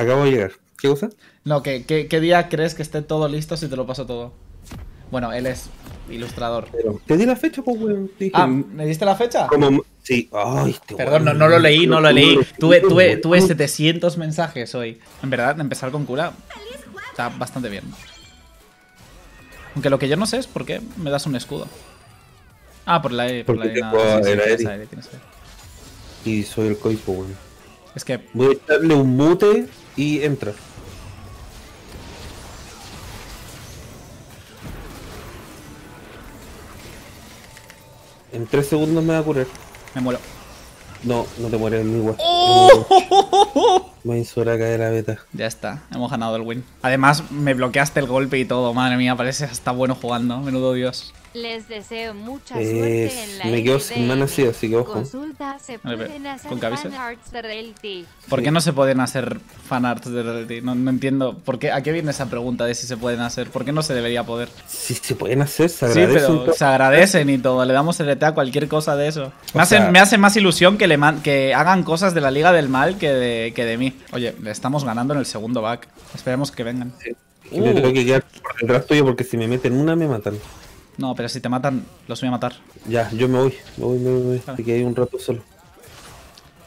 Acabo de llegar. ¿Qué usa? No, ¿qué día crees que esté todo listo si te lo paso todo? Bueno, él es ilustrador. Pero, ¿te di la fecha, pues, weón? Ah, ¿me diste la fecha? Como... Sí. Ay, perdón, no, no lo leí. Tuve 700 mensajes hoy. En verdad, empezar con cura está bastante bien. Aunque lo que yo no sé es por qué me das un escudo. Ah, por la E. Por la E, nada. Y soy el coipo, weón. Es que... Voy a darle un mute y entra. En 3 segundos me va a curar. Me muero. No, no te mueres, mi guay. ¡Oh! Me insura caer la beta. Ya está, hemos ganado el win. Además, me bloqueaste el golpe y todo. Madre mía, parece hasta bueno jugando. Menudo dios. Les deseo mucha suerte en la me quedo sin mana así, así que ojo. ¿Con cabezas? ¿Por qué no se pueden hacer fanarts de reality? No entiendo. ¿Por qué? ¿A qué viene esa pregunta de si se pueden hacer? ¿Por qué no se debería poder? Si se pueden hacer, se agradecen. Sí, pero se agradecen y todo. Le damos RT a cualquier cosa de eso. Me hace más ilusión que hagan cosas de la Liga del Mal que de mí. Oye, le estamos ganando en el segundo back. Esperemos que vengan. Sí. Me tengo que quedar por detrás tuyo porque si me meten una, me matan. No, pero si te matan, los voy a matar. Ya, yo me voy. Vale. Así que hay un rato solo.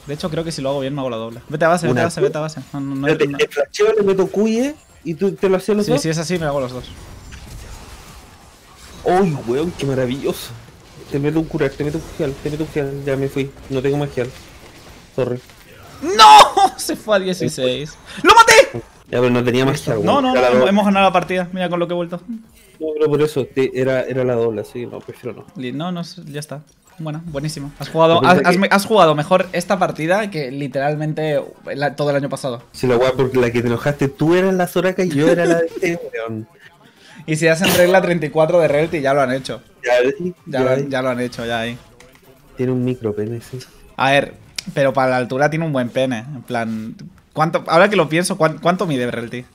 De hecho, creo que si lo hago bien me hago la doble. Vete a base, vete a base. No, te flasheo, le meto cuye y tú te lo hacías los dos. Sí, es así, me hago los dos. ¡Uy, weón, qué maravilloso! Te meto un curar, te meto un gel. Ya me fui, no tengo más gel. Sorry. ¡No! Se fue a 16. ¡Lo maté! Ya, pero no tenía más gel. No, hemos ganado la partida. Mira con lo que he vuelto. No, pero por eso era la doble, así que no, prefiero no. No, ya está. Bueno, buenísimo. Has jugado mejor esta partida que literalmente todo el año pasado. Sí, la guay, porque la que te enojaste tú eras la Soraka y yo era la de León. Y si hacen regla 34 de reality, ya lo han hecho. Ya lo han hecho. Tiene un micro pene, sí. A ver, pero para la altura tiene un buen pene. En plan, ahora que lo pienso, ¿cuánto mide reality?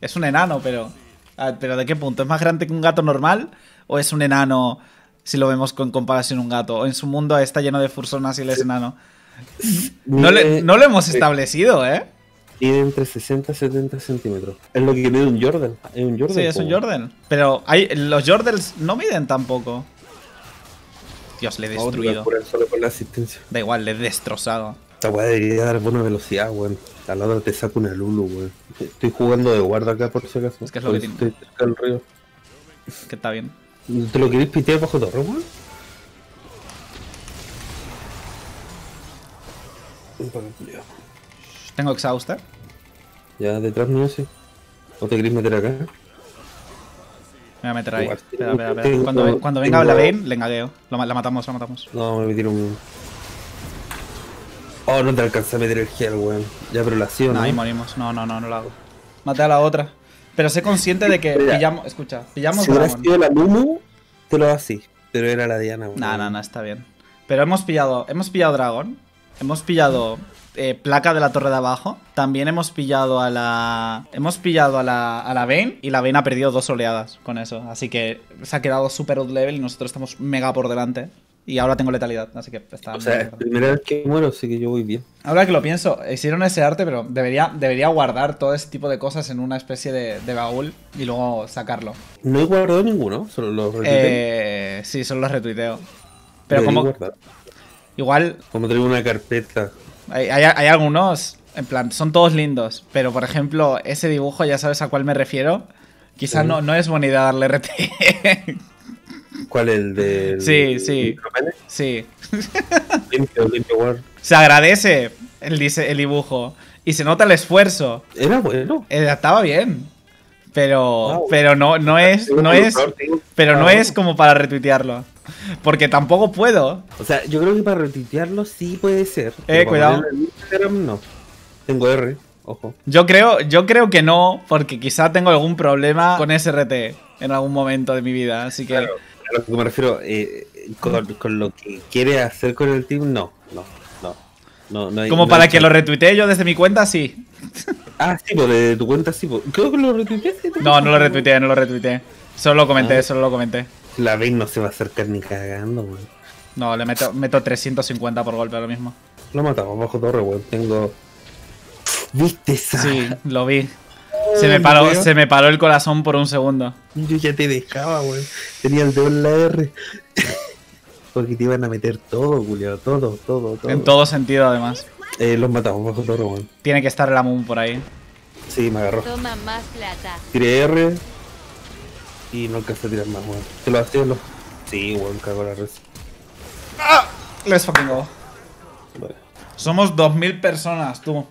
Es un enano, pero... ¿Pero de qué punto? ¿Es más grande que un gato normal? ¿O es un enano si lo vemos con comparación a un gato? ¿O en su mundo está lleno de fursonas y él es enano? No lo hemos establecido, ¿eh? Tiene entre 60 y 70 centímetros. Es lo que mide un Jordan. Sí, es un Jordan. Pero los Jordans no miden tampoco. Dios, le he destruido. Solo con la asistencia. Da igual, le he destrozado. Esta weá debería dar buena velocidad, weón. A la otra te saco una Lulu, weón. Estoy jugando de guarda acá por si acaso. Es que es lo que tiene. Estoy cerca del río. Que está bien. ¿Te lo queréis pitear bajo torre, weón? Tengo exhausta. Ya, detrás mío, sí. ¿O te queréis meter acá? Me voy a meter ahí. Espera. Cuando venga la Vayne, le engagueo. La matamos. No, me metieron un... Oh, no te alcanza a meter el gel, weón. Ya, pero la acción. Ahí morimos. No la hago. Maté a la otra. Pero sé consciente de que pillamos... Escucha, pillamos... Si hubiera sido la Lulu, te lo hago así. Pero era la Diana, weón. No, está bien. Pero hemos pillado dragón. Hemos pillado placa de la torre de abajo. También hemos pillado a la... Hemos pillado a la Vayne. Y la Vayne ha perdido 2 oleadas con eso. Así que se ha quedado super out level y nosotros estamos mega por delante. Y ahora tengo letalidad, así que está... O sea, es la primera vez que muero, así que yo voy bien. Ahora que lo pienso, hicieron ese arte, pero debería guardar todo ese tipo de cosas en una especie de baúl y luego sacarlo. No he guardado ninguno, solo los retuiteo. Sí, solo los retuiteo. Pero como... Igual... Como tengo una carpeta. Hay algunos, en plan, son todos lindos, pero por ejemplo, ese dibujo, ya sabes a cuál me refiero, quizás no es buena idea darle RT. ¿Cuál es el de...? Sí. Limpio, guard. Se agradece el dibujo. Y se nota el esfuerzo. Era bueno. Estaba bien. Pero no es. Pero no es como para retuitearlo. Porque tampoco puedo. O sea, yo creo que para retuitearlo sí puede ser. Cuidado. No. Tengo R. Ojo. Yo creo que no, porque quizá tengo algún problema con SRT en algún momento de mi vida. Así que... Claro. A lo que me refiero, con lo que quiere hacer con el team, no hay, como no para que lo retuitee yo desde mi cuenta, sí. Ah, sí, pues de tu cuenta sí, pues. Creo que lo retuiteé. No lo retuiteé. Solo lo comenté. La Vayne no se va a acercar ni cagando, güey. No, le meto 350 por golpe ahora mismo. Lo matamos bajo torre, güey. Tengo... ¿Viste esa? Sí, lo vi. Se me paró el corazón por un segundo. Yo ya te dejaba, güey. Tenía el dedo en la R. Porque te iban a meter todo, culiao. Todo. En todo sentido, además. Los matamos bajo todo, güey. Tiene que estar la Moon por ahí. Sí, me agarró. Toma más plata. Tiré R. Y no alcanzé a tirar más, güey. Te lo haces, lo... Sí, güey, cago la red. ¡Ah! Let's fucking go. Vale. Somos 2000 personas, tú.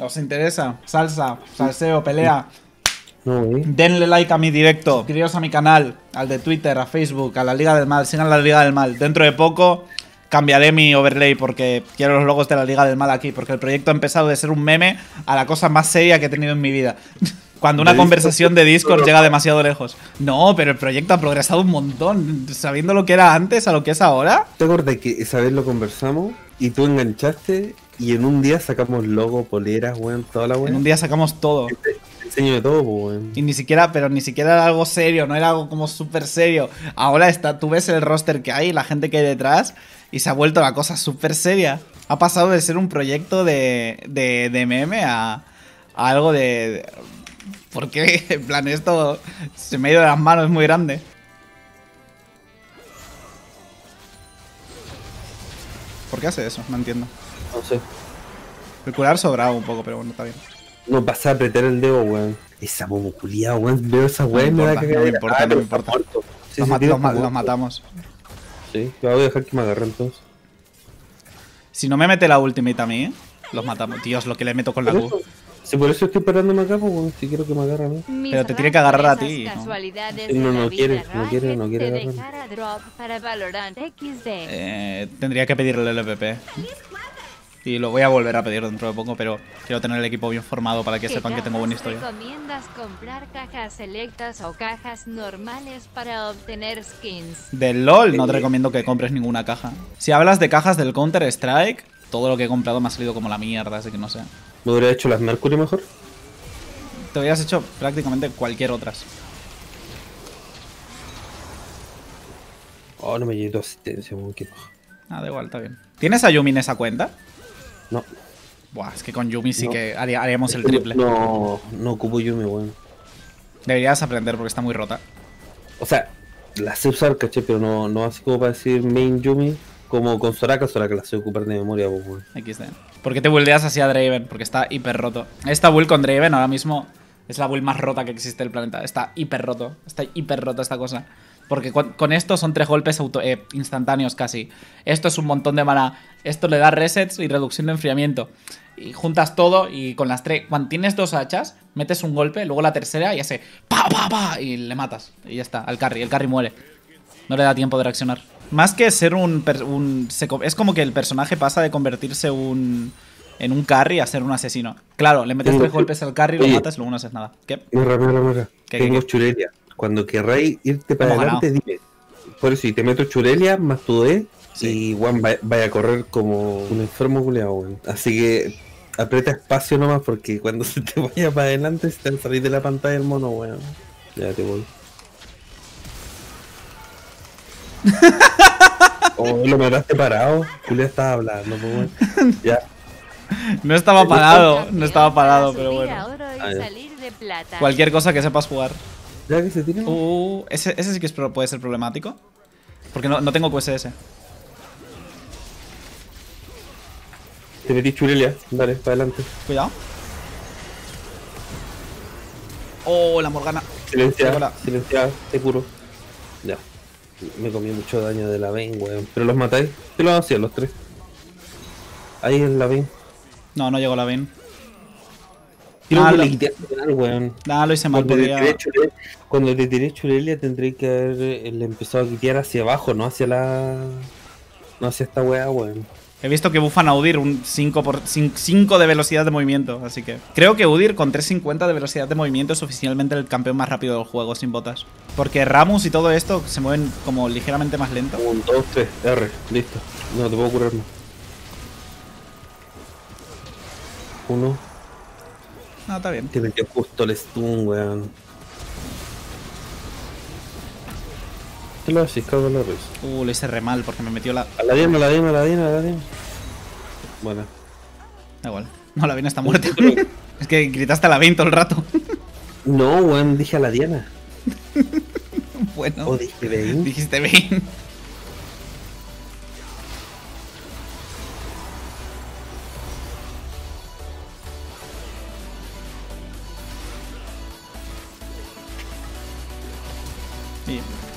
¿Os interesa? Salsa, salseo, pelea. No, ¿eh? Denle like a mi directo. Suscribiros a mi canal, al de Twitter, a Facebook, a la Liga del Mal. Sigan la Liga del Mal. Dentro de poco cambiaré mi overlay porque quiero los logos de la Liga del Mal aquí. Porque el proyecto ha empezado de ser un meme a la cosa más seria que he tenido en mi vida. Cuando una conversación de Discord llega demasiado lejos. No, pero el proyecto ha progresado un montón. Sabiendo lo que era antes a lo que es ahora. ¿Te acuerdas que esa vez lo conversamos y tú enganchaste? Y en un día sacamos logo, poleras, weón, toda la weón. En un día sacamos todo. Te enseño de todo, weón. Y ni siquiera era algo serio, no era algo como súper serio. Ahora está, tú ves el roster que hay, la gente que hay detrás, y se ha vuelto la cosa súper seria. Ha pasado de ser un proyecto de meme a algo de... Porque, en plan, esto se me ha ido de las manos, es muy grande. ¿Por qué hace eso? No entiendo. No sé. El curar sobraba un poco, pero bueno, está bien. No pasa a apretar el dedo, weón. Esa bobo culiado, weón. Veo esa weón, no me importa, no me importa. Los matamos. Sí, yo voy a dejar que me agarren todos. Si no me mete la ultimate a mí, los matamos. Dios, lo que le meto con la Q. Sí, por eso estoy parándome acá, weón. Si quiero que me agarre a mí. Pero te tiene que agarrar a ti. No quiere agarrarme. Tendría que pedirle el LPP. Y lo voy a volver a pedir dentro de poco, pero quiero tener el equipo bien formado para que sepan que tengo buena historia. ¿Recomiendas comprar cajas selectas o cajas normales para obtener skins? Del LOL no te recomiendo que compres ninguna caja. Si hablas de cajas del Counter-Strike, todo lo que he comprado me ha salido como la mierda, así que no sé. ¿Me hubiera hecho las Mercury mejor? Te hubieras hecho prácticamente cualquier otras. Oh, no me llegó asistencia, muy equipo. Ah, da igual, está bien. ¿Tienes a Yumi en esa cuenta? No. Buah, es que con Yumi sí que haríamos el triple. No ocupo Yumi, weón. Deberías aprender porque está muy rota. O sea, la sé usar, caché, pero no así como para decir main Yumi. Como con Soraka la sé ocupar de memoria, weón. Aquí está. ¿Por qué te buildeas hacia Draven? Porque está hiper roto. Esta build con Draven ahora mismo es la build más rota que existe en el planeta. Está hiper roto. Está hiper rota esta cosa. Porque con esto son 3 golpes instantáneos casi. Esto es un montón de maná. Esto le da resets y reducción de enfriamiento. Y juntas todo y con las 3... Cuando tienes 2 hachas, metes un golpe, luego la tercera y hace... ¡Pa, pa, pa! Y le matas. Y ya está, al carry. El carry muere. No le da tiempo de reaccionar. Más que ser es como que el personaje pasa de convertirse en un carry a ser un asesino. Claro, le metes 3 golpes al carry, lo matas y luego no haces nada. ¿Qué? ¿Qué tengo chulería? Cuando querráis irte para adelante, dime. Por eso, y te meto Churelia más tu D. Sí. Y Juan vaya a correr como un enfermo culeado, weón. Así que aprieta espacio nomás porque cuando se te vaya para adelante se te va a salir de la pantalla el mono, weón. Ya te voy. Oh, lo me habrás parado. Julia estaba hablando, weón. Ya. No estaba parado, pero bueno. Cualquier cosa que sepas jugar. Ya que se tiene. Ese sí que puede ser problemático. Porque no tengo QSS. Te metí Churelia. Dale, para adelante. Cuidado. Oh, la Morgana. Silenciada, te curo. Ya. Me comí mucho daño de la Vayne, weón. Pero los matáis. Te los hacía los 3. Ahí es la Vayne. No llegó la Vayne. Lo hice mal. Cuando te tiré Churelia tendré que haberle empezado a quitear hacia abajo, no hacia la... No hacia esta weá, weón. He visto que bufan a Udyr un 5 de velocidad de movimiento, así que... Creo que Udyr con 3.50 de velocidad de movimiento es oficialmente el campeón más rápido del juego, sin botas. Porque Rammus y todo esto se mueven como ligeramente más lento. 1, 2, 3, R, listo. No, te puedo curar más. 1... No, está bien. Te metió justo el stun, weón. ¿Qué lo haces, cabrón? Lo hice re mal porque me metió la... A la 10, a la 10, a la 10, a la 10. Bueno. Da igual. No, la Diana está muerta. Es que gritaste a la Vayne todo el rato. No, weón, dije a la Diana. Bueno. O dije Vayne. Dijiste Vayne. Bien.